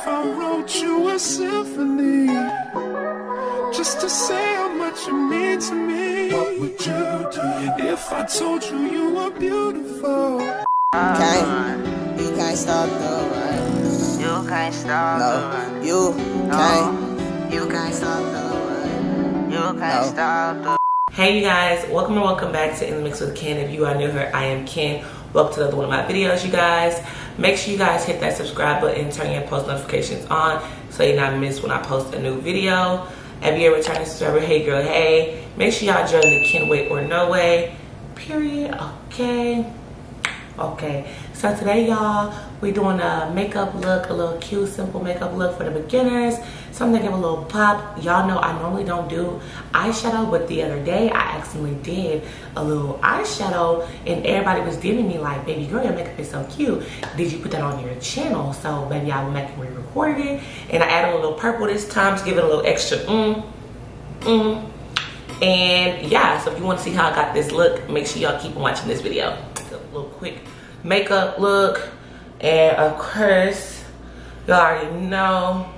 if I wrote you a symphony just to say how much you mean to me? What would you do if I told you you were beautiful? Okay, you can't stop the ride. You can't stop the ride. You can't. You can't stop the ride. You can't stop the ride. Hey you guys, welcome or welcome back to In the Mix with Ken. If you are new here, I am Ken. Welcome to another one of my videos, you guys. Make sure you guys hit that subscribe button, turn your post notifications on so you're not missed when I post a new video. If you're a returning subscriber, hey girl, hey. Make sure y'all join the Ken Way or No Way, period, okay? Okay, so today y'all, we're doing a makeup look, a little cute, simple makeup look for the beginners. So I'm gonna give a little pop. Y'all know I normally don't do eyeshadow, but the other day I accidentally did a little eyeshadow and everybody was DMing me like, baby girl, your makeup is so cute. Did you put that on your channel? So maybe I will make it re-record it. And I added a little purple this time to give it a little extra And yeah, so if you wanna see how I got this look, make sure y'all keep watching this video. Little quick makeup look, and of course y'all already know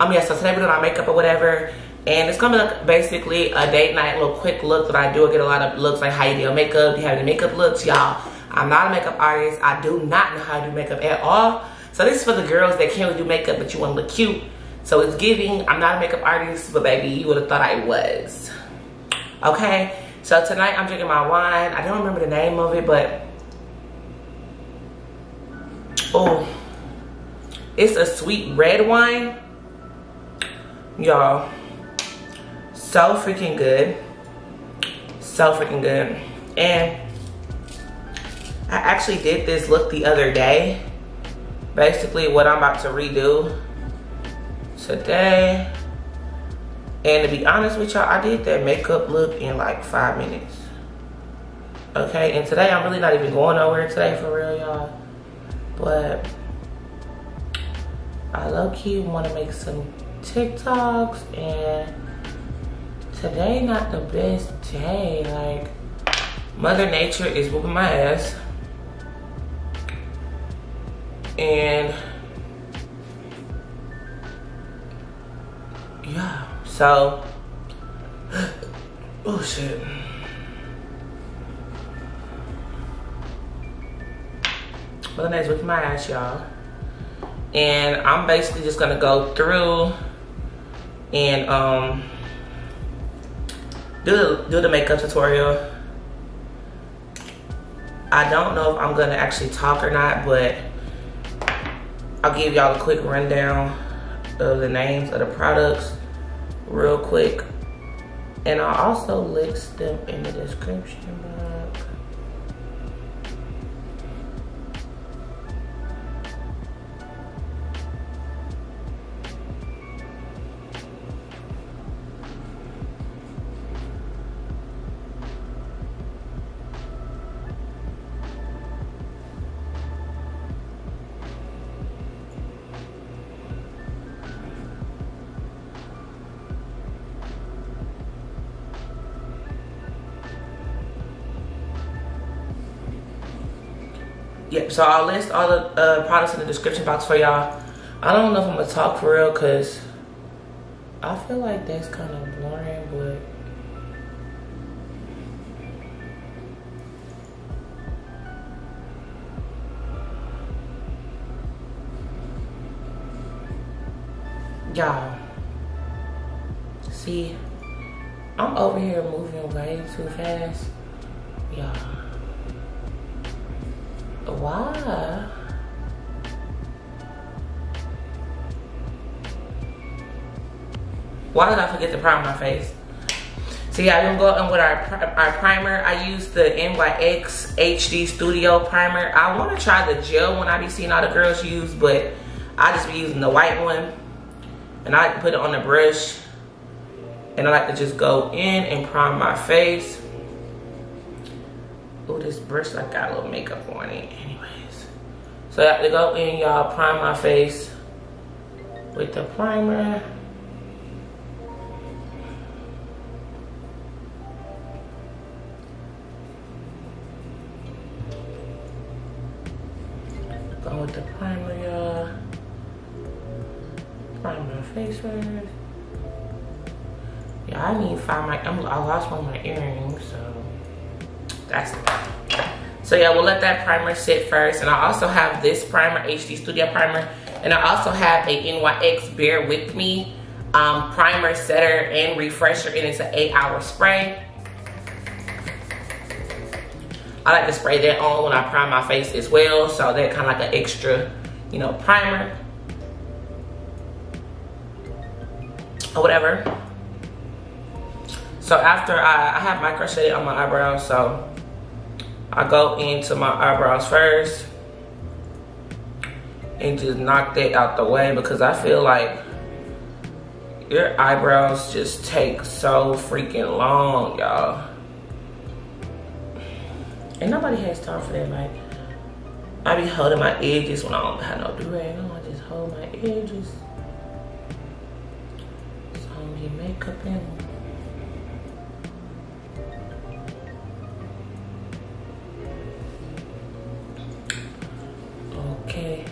yeah, so today we're doing our makeup or whatever, and it's gonna be like basically a date night little quick look that I do. I get a lot of looks like, how you do your makeup, do you have any makeup looks? Y'all, I'm not a makeup artist, I do not know how to do makeup at all, so this is for the girls that can't really do makeup but you want to look cute. So it's giving, I'm not a makeup artist, but baby, you would have thought I was, okay? So tonight I'm drinking my wine. I don't remember the name of it, but oh, it's a sweet red wine. Y'all, so freaking good. So freaking good. And I actually did this look the other day. Basically what I'm about to redo today. And to be honest with y'all, I did that makeup look in like 5 minutes. Okay, and today I'm really not even going nowhere today for real, y'all. But I low-key want to make some TikToks, and today not the best day. Like, Mother Nature is whooping my ass. And yeah. So, oh shit. Well, that's with my ass, y'all. And I'm basically just gonna go through and do the makeup tutorial. I don't know if I'm gonna actually talk or not, but I'll give y'all a quick rundown of the names of the products real quick, and I'll also list them in the description box. Yep, so I'll list all the products in the description box for y'all. I don't know if I'm gonna talk for real, cause I feel like that's kind of boring, but y'all, see, I'm over here moving way too fast, y'all. Why? Why did I forget to prime my face? So yeah, I'm gonna go on with our primer. I use the NYX HD Studio Primer. I want to try the gel one I be seeing all the girls use, but I just be using the white one. And I like to put it on the brush. And I like to just go in and prime my face. Oh, this brush, I got a little makeup on it. Anyways, so I have to go in, y'all, prime my face with the primer. Go with the primer, y'all. prime my face with. Yeah, I need to find my, I lost one of my earrings, so that's the problem. So yeah, we'll let that primer sit first. And I also have this primer, HD Studio Primer. And I also have a NYX Bear With Me primer, setter, and refresher. And it's an 8-hour spray. I like to spray that on when I prime my face as well. So that kind of like an extra, you know, primer or whatever. So after I have microshaded on my eyebrows, so I go into my eyebrows first and just knock that out the way, because I feel like your eyebrows just take so freaking long, y'all. And nobody has time for that. Like, I be holding my edges when I don't have no do-rag. I just hold my edges. So I don't get makeup in them. Okay.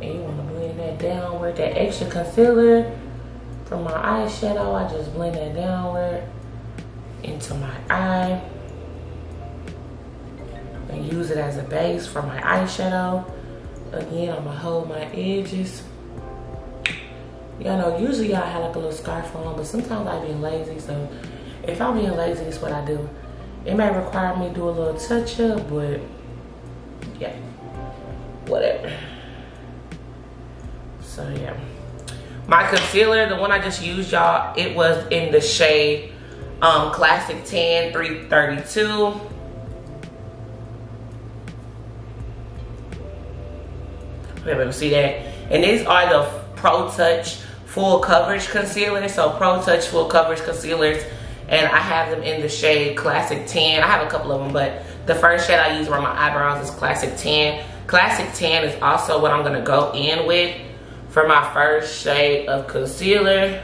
And you want to blend that down with that extra concealer from my eyeshadow. I just blend that downward into my eye and use it as a base for my eyeshadow. Again, I'm gonna hold my edges. Y'all know, usually y'all have like a little scarf on, but sometimes I be lazy. So if I'm being lazy, it's what I do. It may require me to do a little touch up, but yeah, whatever. So yeah, my concealer, the one I just used, y'all, it was in the shade Classic Tan 332. I don't know if you see that. And these are the Pro Touch Full Coverage Concealers. So Pro Touch Full Coverage Concealers. And I have them in the shade Classic Tan. I have a couple of them, but the first shade I use around my eyebrows is Classic Tan. Classic Tan is also what I'm going to go in with for my first shade of concealer.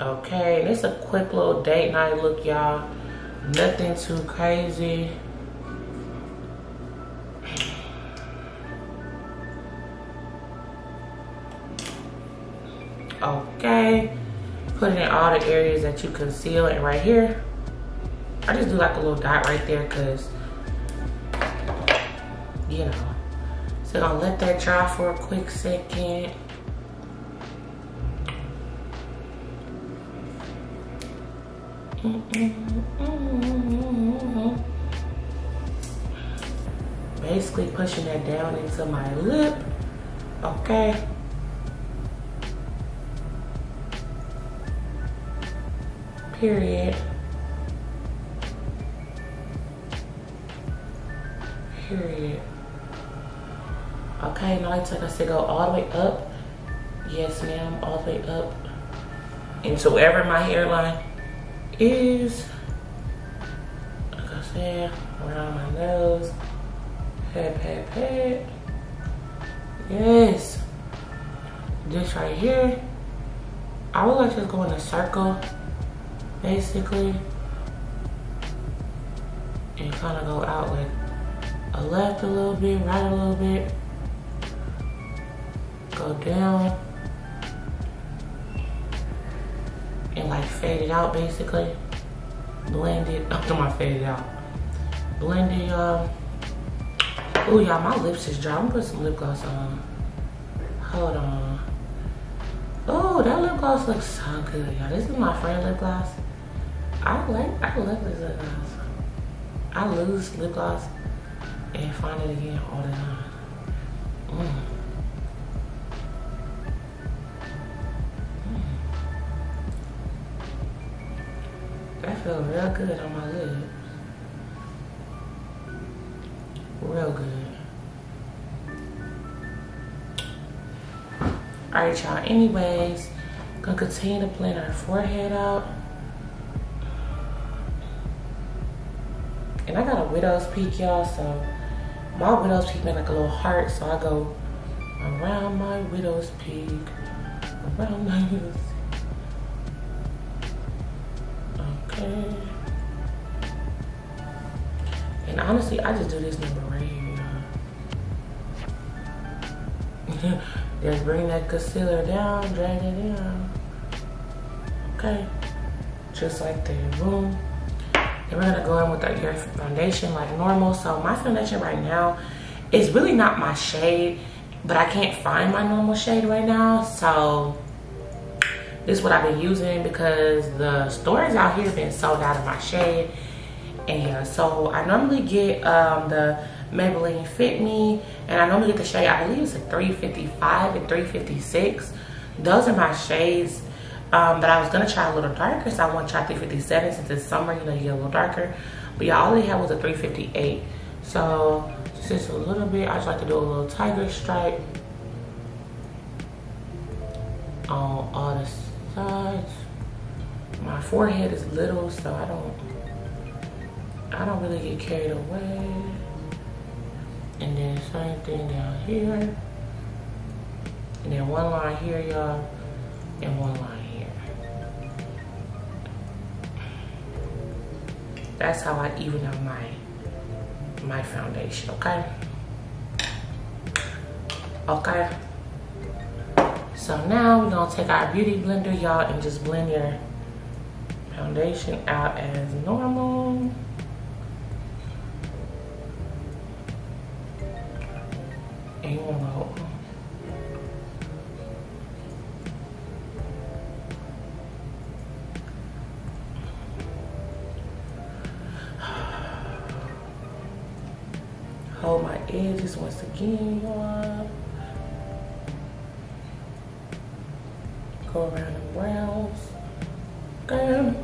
Okay, this is a quick little date night look, y'all. Nothing too crazy. Okay, put it in all the areas that you conceal, and right here, I just do like a little dot right there, cause you know. So I'm gonna let that dry for a quick second. Basically pushing that down into my lip. Okay. Period. Period. Okay, now I take us to go all the way up. Yes, ma'am, all the way up into wherever my hairline is. Like I said, around my nose. Pat, pat, pat. Yes. This right here. I would like to go in a circle, basically, and kind of go out like a left a little bit, right a little bit, go down, and like fade it out, basically. Blend it up to my fade it out. Blend it up. Oh y'all, my lips is dry. I'm gonna put some lip gloss on. Hold on. Oh, that lip gloss looks so good, y'all. This is my friend lip gloss. I love this lip gloss. I lose lip gloss and find it again all the time. That feels real good on my lips. Real good. Alright, y'all. Anyways, gonna continue to blend our forehead out. And I got a widow's peak, y'all, so my widow's peak made like a little heart, so I go around my widow's peak, I don't like this. Okay. And honestly, I just do this number right here. Just bring that concealer down, drag it in. Okay. Just like that. Boom. Then we're gonna go in with your foundation like normal. So my foundation right now is really not my shade, but I can't find my normal shade right now. So this is what I've been using because the stores out here have been sold out of my shade. And yeah, so I normally get the Maybelline Fit Me, and I normally get the shade, I believe it's a 355 and 356. Those are my shades. But I was gonna try a little darker, so I want to try 357 since it's summer, you know, you get a little darker. But yeah, all they had was a 358. So just a little bit, I just like to do a little tiger stripe on all the sides. My forehead is little, so I don't really get carried away. And then same thing down here. And then one line here, y'all, and one line here. That's how I even out my foundation, okay? Okay. So now we're gonna take our beauty blender, y'all, and just blend your foundation out as normal. And you wanna go. Hold my edges once again, y'all. Go around the brows. Okay.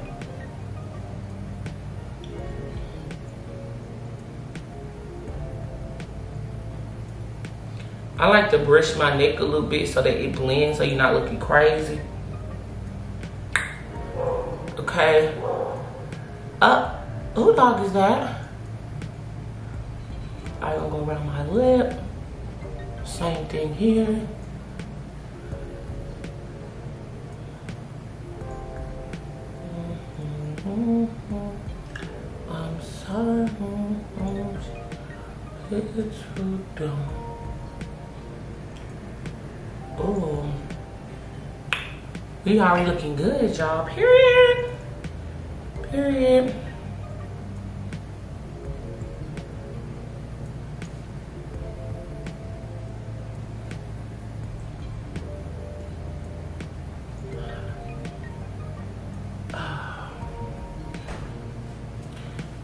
I like to brush my neck a little bit so that it blends, so you're not looking crazy. Okay. Who dog is that? I'm gonna go around my lip. Same thing here. I'm sorry, it's too dumb. Oh, we already looking good, y'all. Period. Period.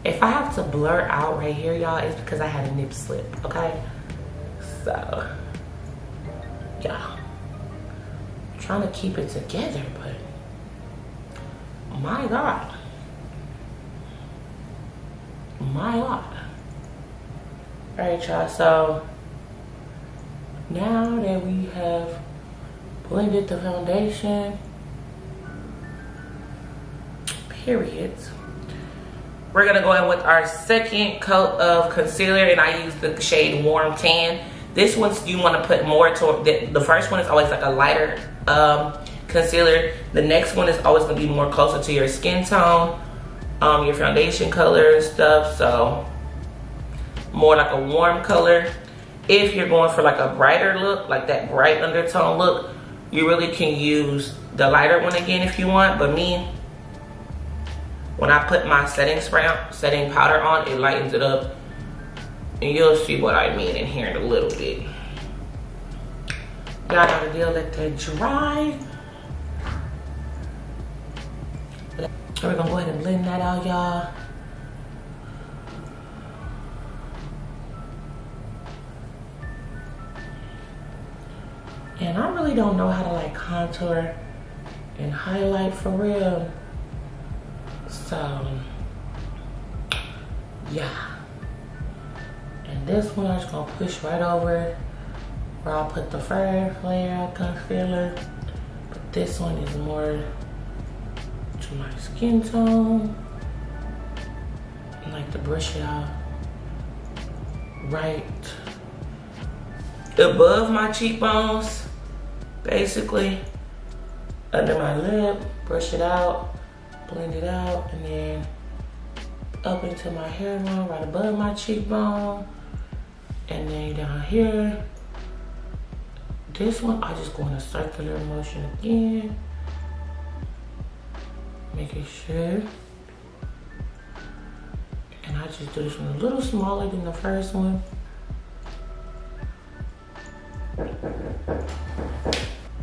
If I have to blur out right here, y'all, it's because I had a nip slip, okay? So, yeah. I'm trying to keep it together, but my God. My God. All right, y'all, so now that we have blended the foundation, period. We're gonna go in with our second coat of concealer, and I use the shade Warm Tan. This one's, you wanna put more toward, the first one is always like a lighter concealer. The next one is always gonna be more closer to your skin tone, your foundation color and stuff, so more like a warm color. If you're going for like a brighter look, like that bright undertone look, you really can use the lighter one again if you want, but me, when I put my setting powder on, it lightens it up. And you'll see what I mean in here in a little bit. Y'all gotta let that dry. So we're gonna go ahead and blend that out, y'all. And I really don't know how to like contour and highlight for real. So, yeah. And this one I'm just gonna push right over where I put the first layer of concealer. But this one is more to my skin tone. I like to brush it out right above my cheekbones, basically. under my lip, brush it out, blend it out, and then up into my hairline, right above my cheekbone, and then down here. This one, I just go in a circular motion again, making sure. And I just do this one a little smaller than the first one.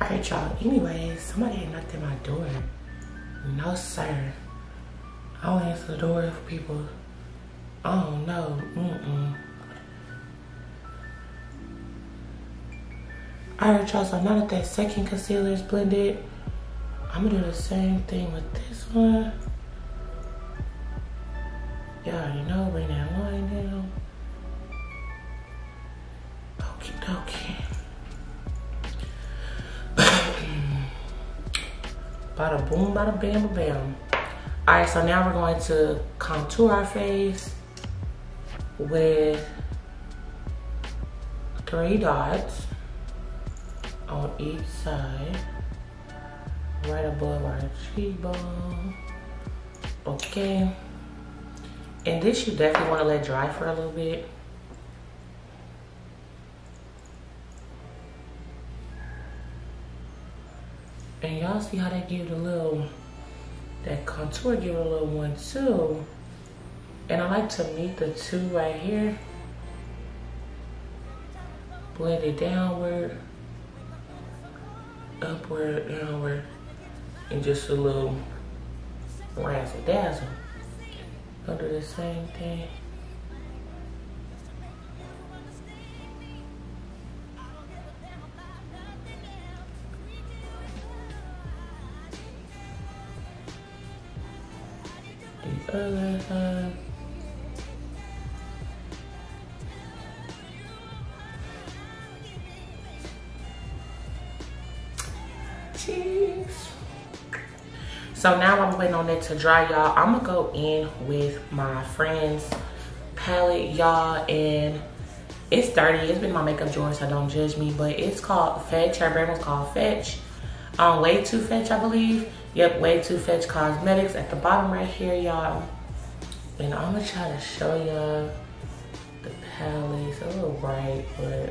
Alright y'all, anyways, somebody had knocked at my door. No sir. I don't answer the door for people. I don't know. Alright y'all, so now that that second concealer is blended, I'm gonna do the same thing with this one. Y'all already know, bring that line down. Okie dokie. Bada boom, bada bam, bada bam. Alright, so now we're going to contour our face with 3 dots on each side, right above our cheekbone. Okay. And this you definitely want to let dry for a little bit. And y'all see how that gives a little, that contour gives a little one too. And I like to meet the two right here. Blend it downward, upward, downward, and just a little razzle dazzle. I'll do the same thing. The other side. Cheese. So now I'm waiting on it to dry, y'all. I'm gonna go in with my friend's palette, y'all, and it's dirty. It's been my makeup drawer, so don't judge me, but it's called Fetch. Her brand was called Fetch. Way to Fetch, I believe. Yep, Way to Fetch Cosmetics at the bottom right here, y'all. And I'm gonna try to show y'all the palette. It's a little bright, but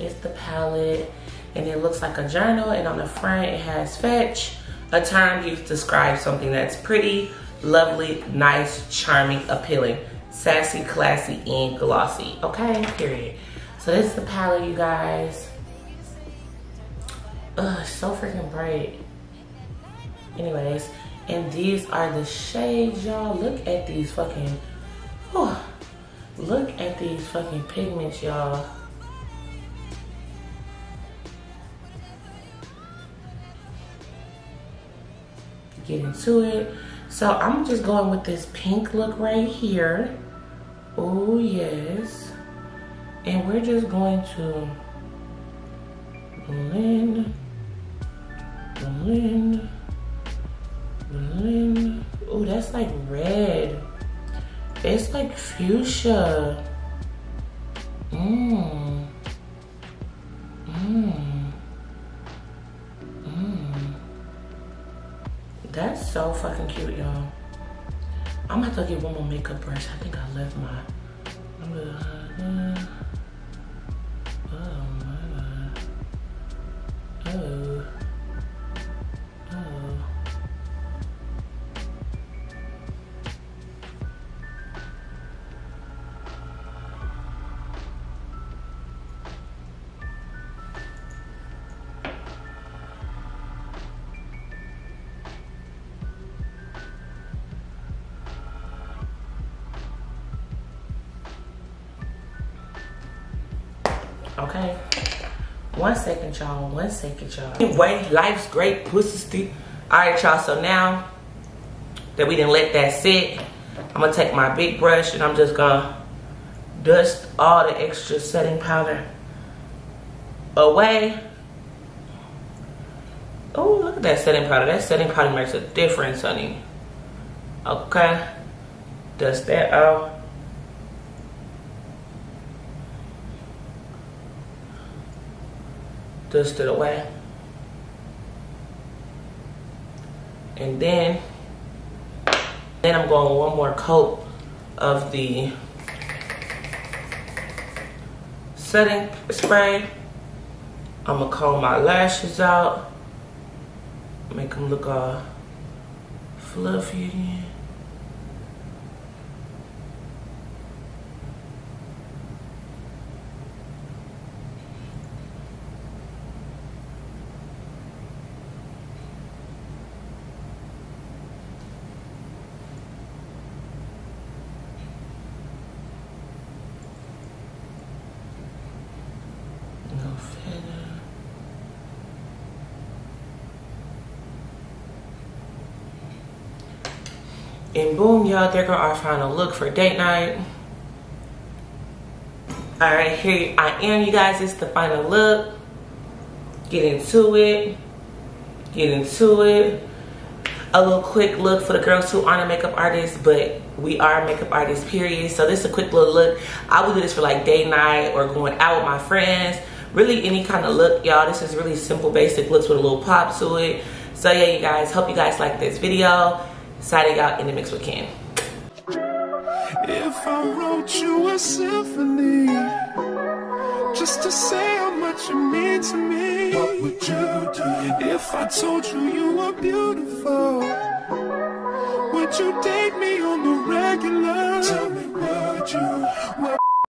it's the palette. And it looks like a journal, and on the front it has Fetch. A term used to describe something that's pretty, lovely, nice, charming, appealing, sassy, classy, and glossy. Okay, period. So this is the palette, you guys. Ugh, so freaking bright. Anyways, and these are the shades, y'all. Look at these fucking, whew, look at these fucking pigments, y'all. Get into it. So I'm just going with this pink look right here. Oh yes. And we're just going to blend, blend, blend. Oh, that's like red. It's like fuchsia. Mmm. Mmm. That's so fucking cute, y'all. I'm gonna have to get one more makeup brush. I think I left my. Oh my god. Oh. Oh. Okay, 1 second, y'all, 1 second, y'all. Anyway, life's great, pussy stick. All right, y'all, so now that we didn't let that sit, I'm gonna take my big brush and I'm just gonna dust all the extra setting powder away. Oh, look at that setting powder. That setting powder makes a difference, honey. Okay, dust that out. Dust it away. And then I'm going one more coat of the setting spray. I'm gonna comb my lashes out, make them look all fluffy again. And boom, y'all, there go our final look for date night. All right, here I am, you guys. It's the final look. Get into it. A little quick look for the girls who aren't a makeup artist, but we are makeup artists, period. So this is a quick little look. I would do this for like date night or going out with my friends. Really any kind of look, y'all. This is really simple, basic looks with a little pop to it. So yeah, you guys, hope you guys like this video. Signing out in the mix with Ken. If I wrote you a symphony, just to say how much you mean to me, what would you do? If I told you you were beautiful, would you date me on the regular? Tell me, would you?